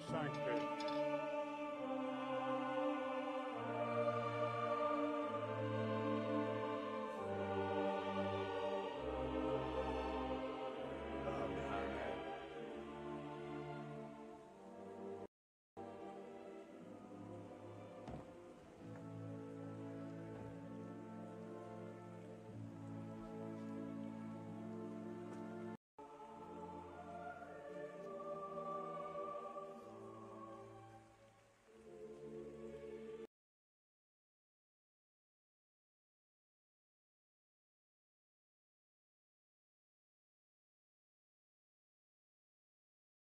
Spiritus Sanctus.